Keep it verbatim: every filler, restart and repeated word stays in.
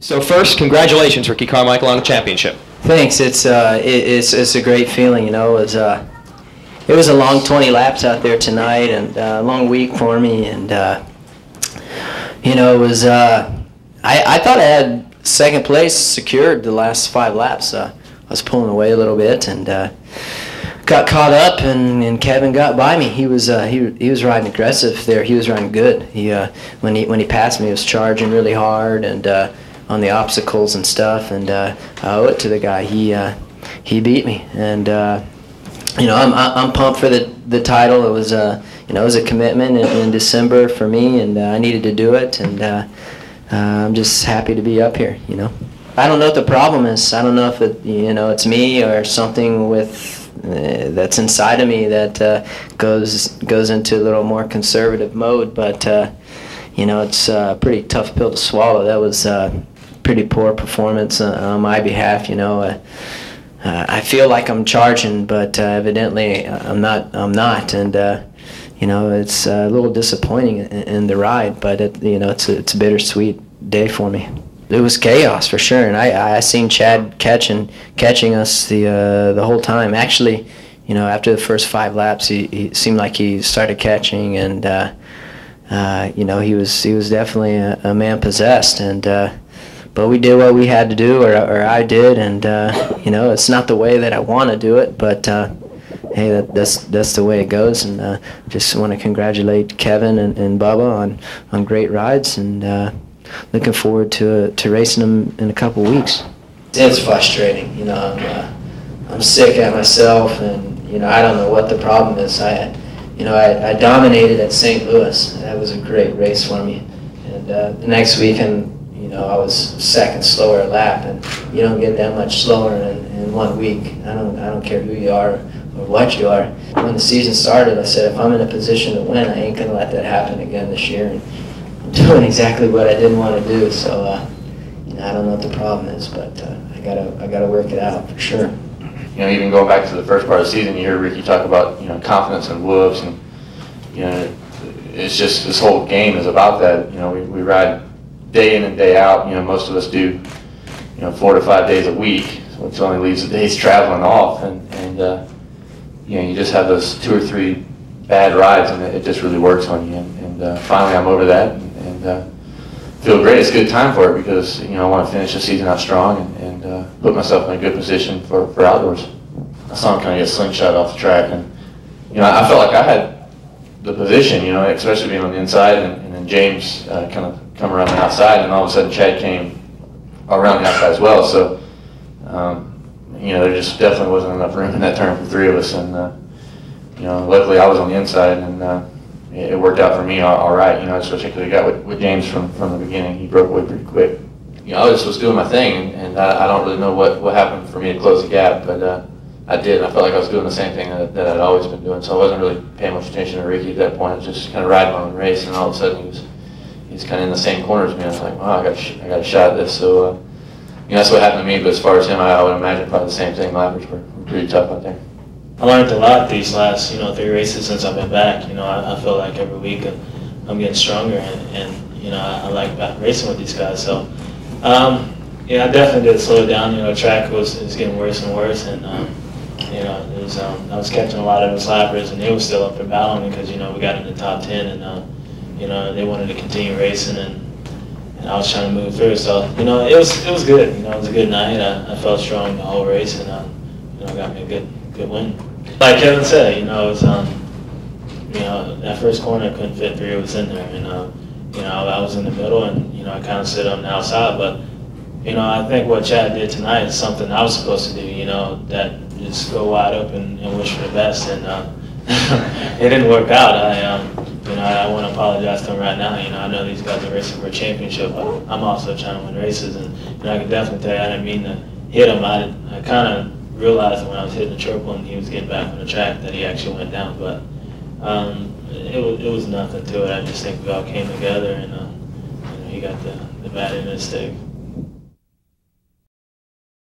So first, congratulations, Ricky Carmichael, on the championship. Thanks. It's uh, it, it's it's a great feeling. You know, it was uh, it was a long twenty laps out there tonight, and a uh, long week for me. And uh, you know, it was uh, I I thought I had second place secured the last five laps. Uh, I was pulling away a little bit and uh, got caught up, and, and Kevin got by me. He was uh, he he was riding aggressive there. He was riding good. He uh, when he when he passed me, he was charging really hard and. Uh, on the obstacles and stuff, and uh, I owe it to the guy. He uh, he beat me, and uh, you know, I'm I'm pumped for the the title. It was a uh, you know it was a commitment in, in December for me, and uh, I needed to do it, and uh, uh, I'm just happy to be up here. You know, I don't know what the problem is. I don't know if it you know it's me or something with uh, that's inside of me that uh, goes goes into a little more conservative mode, but uh, you know, it's a pretty tough pill to swallow. That was. Uh, pretty poor performance on my behalf, you know. Uh, uh, I feel like I'm charging, but uh, evidently I'm not. I'm not, and uh, you know, it's a little disappointing in, in the ride. But it, you know, it's a, it's a bittersweet day for me. It was chaos for sure, and I I seen Chad catching catching us the uh, the whole time. Actually, you know, after the first five laps, he, he seemed like he started catching, and uh, uh, you know, he was he was definitely a, a man possessed, and. Uh, But we did what we had to do, or, or I did, and uh, you know, it's not the way that I want to do it, but uh, hey, that, that's that's the way it goes. And uh, just want to congratulate Kevin and, and Bubba on on great rides, and uh, looking forward to to racing them in a couple weeks. It's frustrating, you know. I'm, uh, I'm sick at myself, and you know, I don't know what the problem is. I, you know, I, I dominated at Saint Louis. That was a great race for me, and uh, the next weekend. You know, I was second slower a lap, and you don't get that much slower in, in one week. I don't, I don't care who you are or what you are. When the season started, I said, if I'm in a position to win, I ain't gonna let that happen again this year. And I'm doing exactly what I didn't want to do. So, uh, you know, I don't know what the problem is, but uh, I gotta, I gotta work it out for sure. You know, even going back to the first part of the season, you hear Ricky talk about, you know, confidence in wolves, and you know, it's just this whole game is about that. You know, we, we ride. Day in and day out, you know, most of us do, you know, four to five days a week, which only leaves the days traveling off, and, and uh, you know, you just have those two or three bad rides, and it, it just really works on you, and, and uh, finally I'm over that, and, and uh, feel great. It's a good time for it, because, you know, I want to finish the season out strong, and, and uh, put myself in a good position for, for outdoors. I saw him kind of get slingshot off the track, and, you know, I felt like I had the position, you know, especially being on the inside, and, and then James uh, kind of come around the outside, and all of a sudden Chad came around the outside as well. So, um, you know, there just definitely wasn't enough room in that turn for three of us. And, uh, you know, luckily I was on the inside, and uh, it, it worked out for me all, all right. You know, I just particularly got with, with James from, from the beginning. He broke away pretty quick. You know, I just was doing my thing, and, and I, I don't really know what, what happened for me to close the gap, but uh, I did. I felt like I was doing the same thing that, that I'd always been doing. So I wasn't really paying much attention to Ricky at that point. I was just kind of riding my own race, and all of a sudden he was he's kind of in the same corner as me. I was like, wow, I got, sh I got a shot at this. So, uh, you know, that's what happened to me. But as far as him, I, I would imagine probably the same thing. My average were pretty tough out there. I learned a lot these last, you know, three races since I've been back. You know, I, I feel like every week I'm getting stronger, and, and you know, I, I like racing with these guys. So, um, yeah, I definitely did slow down. You know, track was, was getting worse and worse, and um, you know, it was, um, I was catching a lot of those lappers, and they were still up and battling because, you know, we got in the top ten, and. Um, You know, they wanted to continue racing, and, and I was trying to move through. So, you know, it was it was good. You know, it was a good night. I, I felt strong the whole race, and I, you know, got me a good good win. Like Kevin said, you know, it was um, you know, that first corner I couldn't fit three of us in there, and uh, you know, I was in the middle, and you know, I kind of stood on the outside. But you know, I think what Chad did tonight is something I was supposed to do. You know, that just go wide open and wish for the best, and uh, it didn't work out. I. Um, You know, I, I want to apologize to him right now. You know, I know these guys are racing for a championship, but I'm also trying to win races. And you know, I can definitely tell you I didn't mean to hit him. I, I kind of realized when I was hitting the triple and he was getting back on the track that he actually went down. But um, it, was, it was nothing to it. I just think we all came together, and uh, you know, he got the, the bad end of the stick.